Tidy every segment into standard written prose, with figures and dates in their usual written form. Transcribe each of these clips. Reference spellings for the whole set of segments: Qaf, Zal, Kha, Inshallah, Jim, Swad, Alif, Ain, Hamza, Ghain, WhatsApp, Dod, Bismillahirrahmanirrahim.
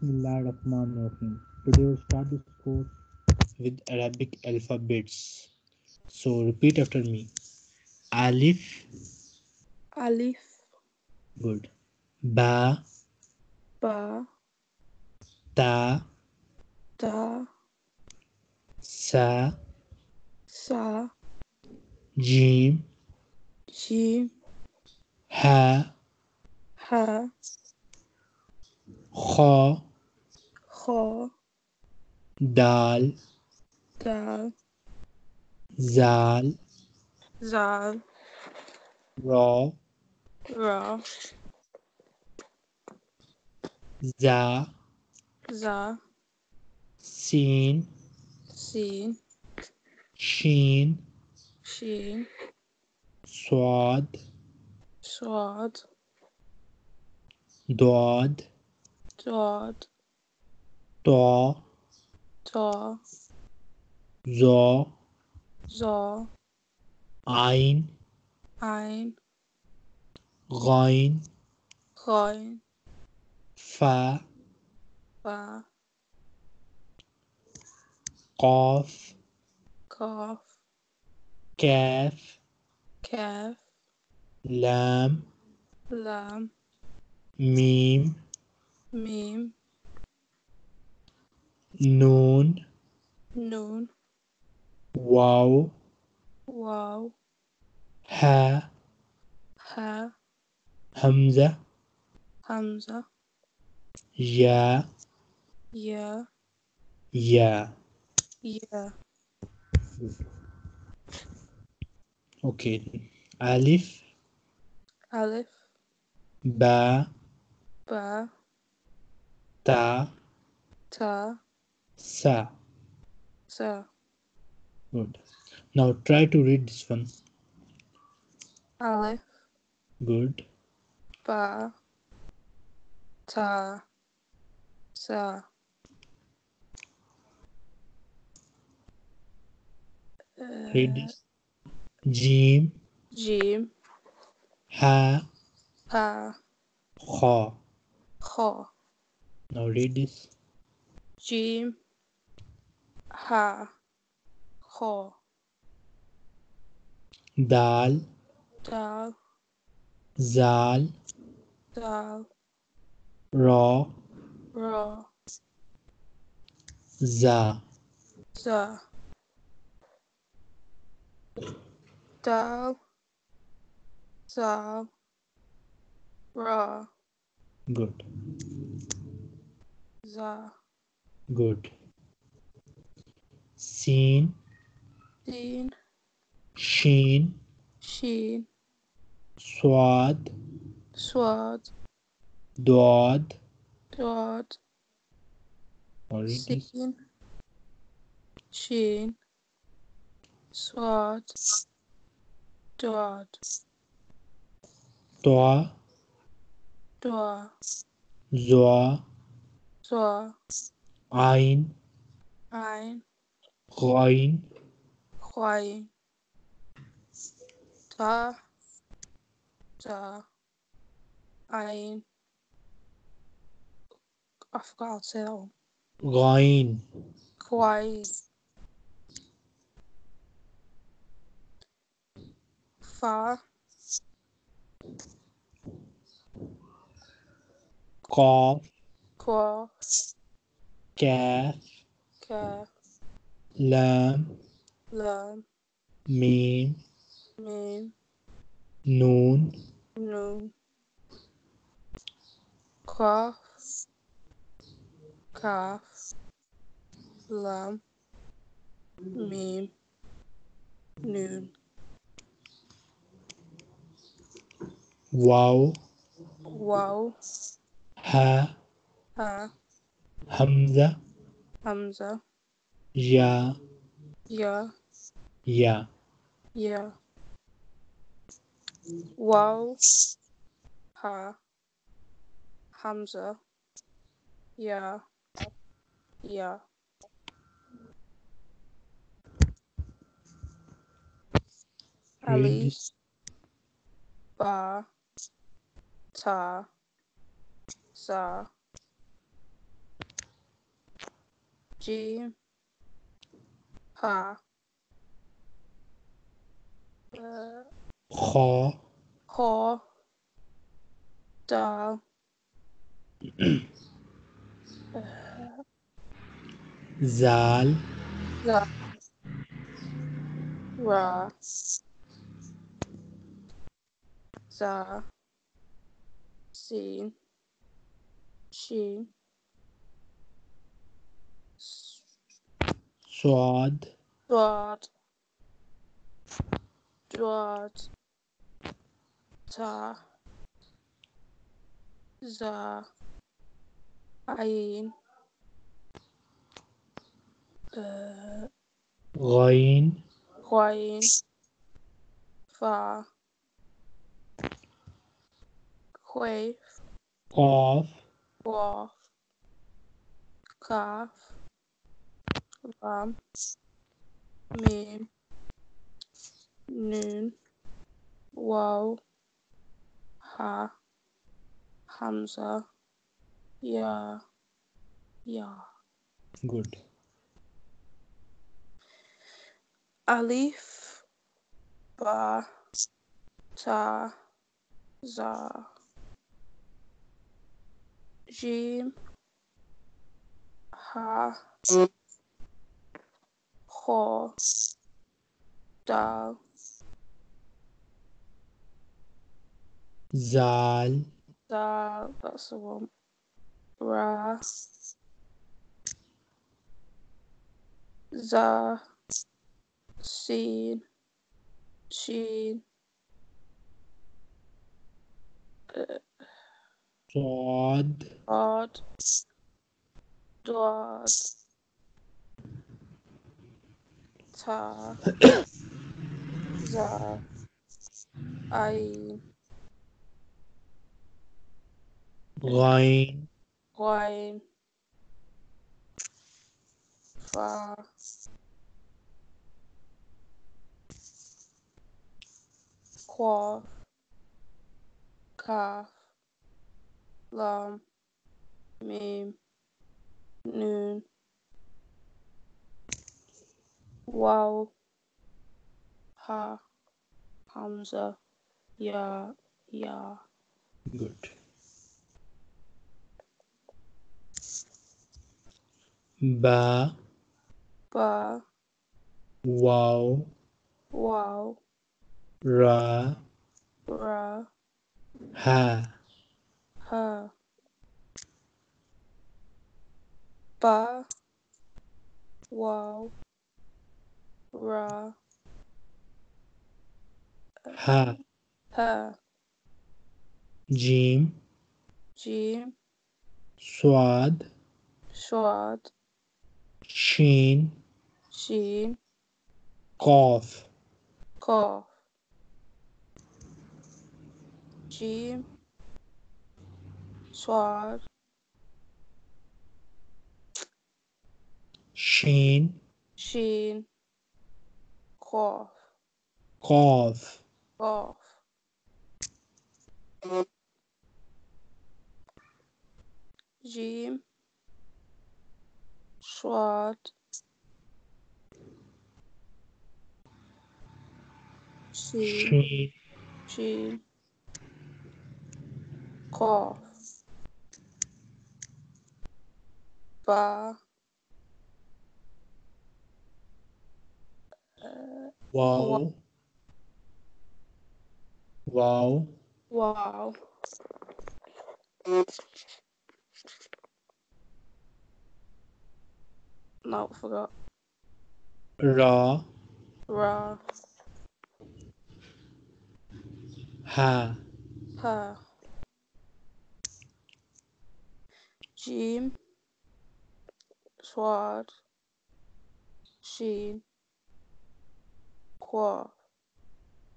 Bismillahirrahmanirrahim. Today we'll start this course with Arabic alphabets. So repeat after me. Alif. Alif. Good. Ba. Ba. Ta. Ta. Sa. Sa. Jim. Jim. Ha. Ha. Kha. Kha. Dal. Dal. Zal. Zal. Ra. Ra. Za. Za. Sin. Sin. Shin. Shin. Swad. Swad. Dod. Dod. Ta. Ta. Za. Za. Ain. Ain. Ghain. Ghain. Fa. Fa. Qaf. Qaf. Kaf. Kaf. Lam. Lam. Mim. Mim. Noon. Noon. Wow. Wow. Ha. Ha. Hamza. Hamza. Ya. Ya. Ya. Ya. Okay. Alif. Alif. Ba. Ba. Ta. Ta. Sa. Sa. Good. Now try to read this one. Alif. Good. Ba. Ta. Sa. Read this. Jim. Jim. Ha. Ha. Kha. Kha. Now read this. Jim. Ha. Kha. Dal. Dal. Zal. Zal. Ra. Ra. Za. Za. Dal. Zal. Ra. Good. Za. Good. Sin. Sin. Shin. Shin. Swad. Swad. Dod. Dod. Sin. Shin. Swad. Dod. Toa. Toa. Zoa. Zoa. Ain. Ain. Ghain. Ghain. Ta. Ta. Ain. I forgot how to say that one. Ghain. Ghain. Fa. Qaf. Qaf. Kaf. Kaf. Lam. Lam. Mim. Mim. Noon. Noon. Qaf. Kaf. Lam. Mim. Noon. Wow. Wow. Ha. Ha. Hamza. Hamza. Ya. Ya. Ya. Ya. Wow. Ha. Hamza. Ya. Ya. Ali. Ba. Ta. Sa. زال را زا سين شين صاد صاد جواد تا زا عين غين غين فا خوي قاف قاف كاف لام ميم نون واو ها همزة يا يا. Good. Alif, ba, ta, za. Jim, ha, ho, dal. Zal. Zal, that's the one. Ra. Za. Seen, seen, Dod, Dod, Dod, Ta, Za, Ain, Line, Line, Fa. Quaff, calf, lam, meme, noon, wow, ha, hamza, ya, ya. Good. Ba, ba, wow, wow. Ra, ra, ha, ha, ba, wow, ra, ha, ha, jim, jim, swad, swad, sheen, sheen, cough, cough. Jim, Swad, Sheen, Sheen, Cough, Cough, Cough, Jim, Swad, Sheen, Sheen. Cough, ba, wow, wow, wow, no, I forgot, ra, ra, ha, ha. Jim, Swad, Sheen, Quaff.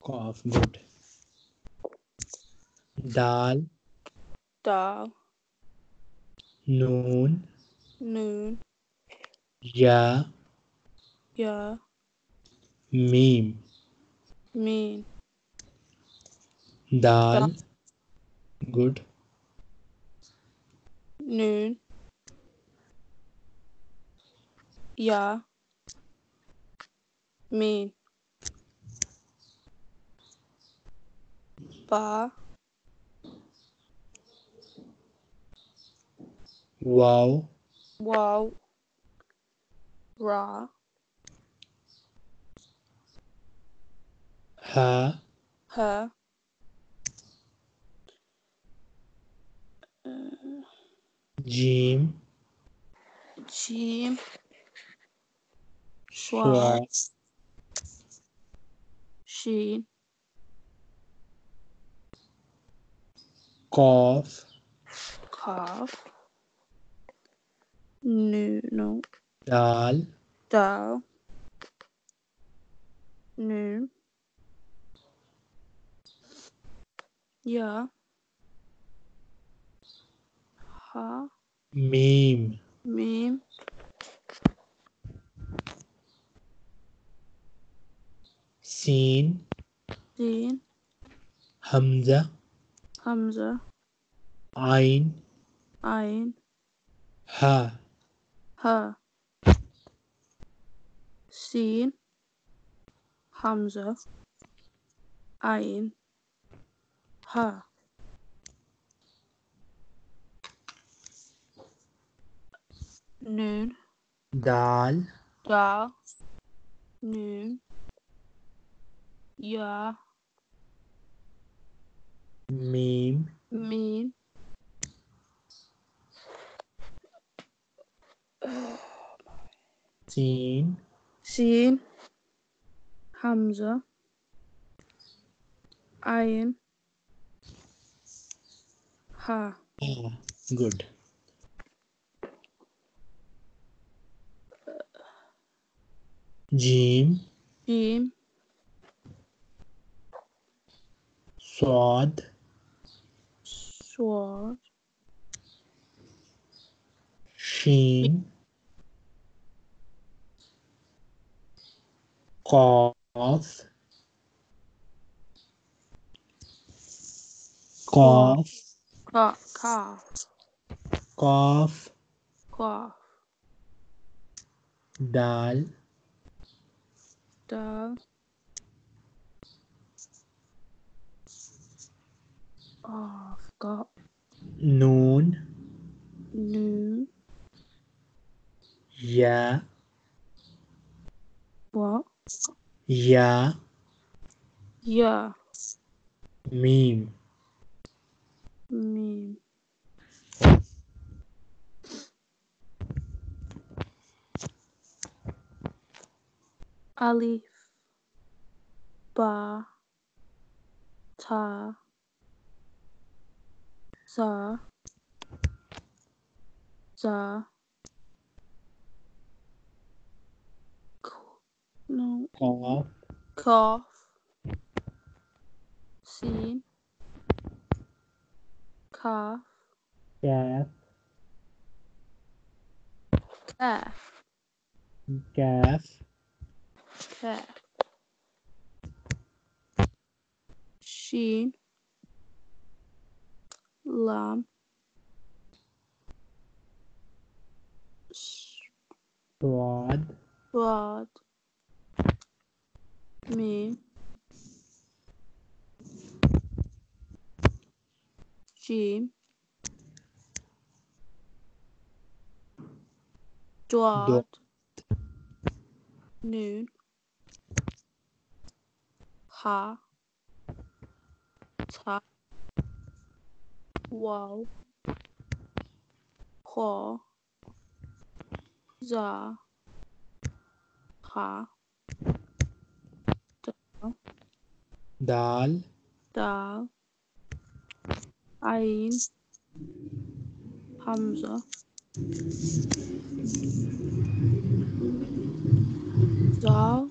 Quaff, good. Dal, Dal, Noon, Noon, Ya, Ya, Meme, Meme, Dal, good. Noon, Yeah, me, pa, wow, wow, ra, ha, ha, jim, jim. Schwa, sheen, cough, cough, no, dal, dal, no, yeah, ha, meme, meme. Seen, seen, Hamza, Hamza, Ayn, Ayn, Ha, Ha, Seen, Hamza, Ayn, Ha, Noon, Dal, Dal, Noon. Yeah. Meme. Meme. Seen. Seen. Hamza. Ayn. Ha. Oh, good. Jim. Jim. Sword, sword, sheen, cough, cough, cough, cough, cough, cough, dal, dal. Oh, I've got noon, noon, yeah, what, yeah, yeah, meme, meme, alif, ba, ta. Za, za, no, cough, cough, seen, cough, yeah, calf, calf, calf, sheen. Lam, swad, swad, me, jim, dwad, noon, ha, ta. Wow, ho, za, ha, da, dal, dal, ayn, hamza, za,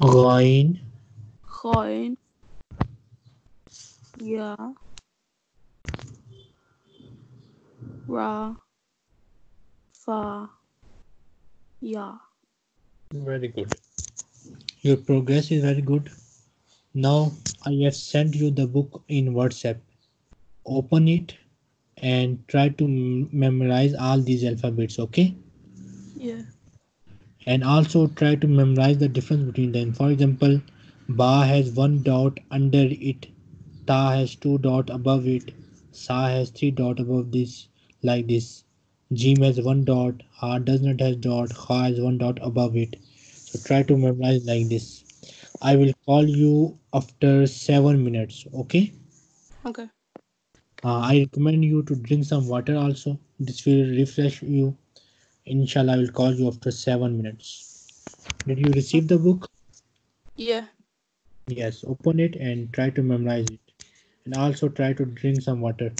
ghayn. Coin, yeah, ra, fa, yeah. Very good. Your progress is very good. Now I have sent you the book in WhatsApp. Open it and try to memorize all these alphabets, okay? Yeah. And also try to memorize the difference between them. For example, ba has one dot under it, ta has two dot above it, sa has three dot above this, like this. Jim has one dot, ha does not has dot, kha has one dot above it. So try to memorize like this. I will call you after 7 minutes, okay? Okay. I recommend you to drink some water also. This will refresh you. Inshallah, I will call you after 7 minutes. Did you receive the book? Yeah. Yes, open it and try to memorize it. And also try to drink some water.